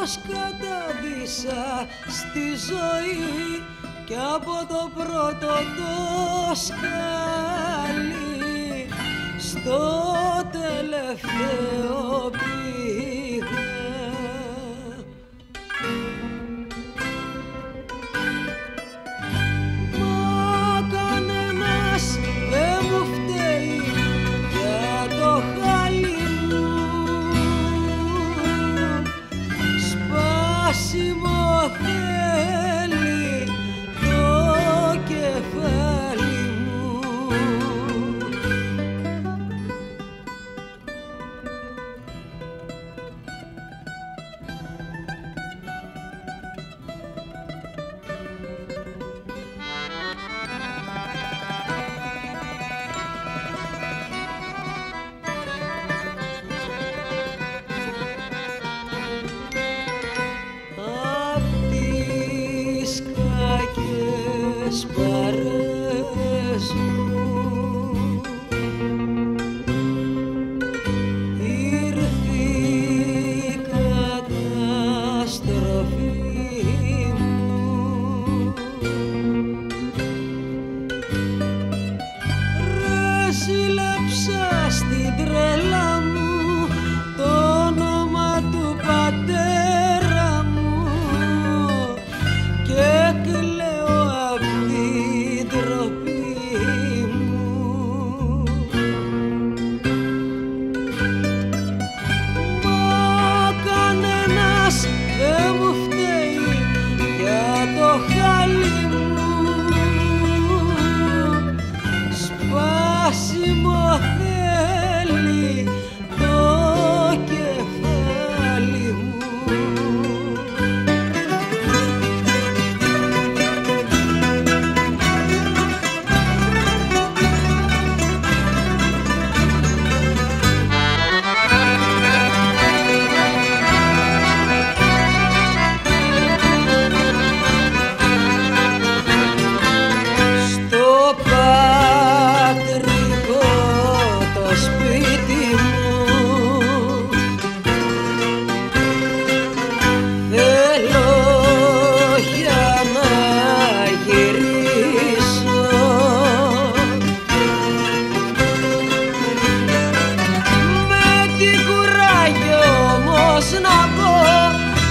πως κατάδυσα στη ζωή και από το πρώτο το σκάλι στο τελευταίο πήγα. Μα κανένας δεν μου φταίει για το χάλι μου, σπάσιμο θέλει το κεφάλι μου. Παρές μου ήρθε η καταστροφή μου. Ρε σύλλαψα στην τρέλα μου το όνομα του πατέρα μου και κλαίω απ' την τροπή μου. Μα κανένας δεν μου φταίει για το χάλι μου, σπάσιμο θέλει το κεφάλι μου.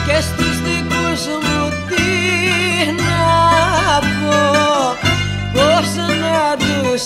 Και στους δικούς μου τι να πω, πώς να τους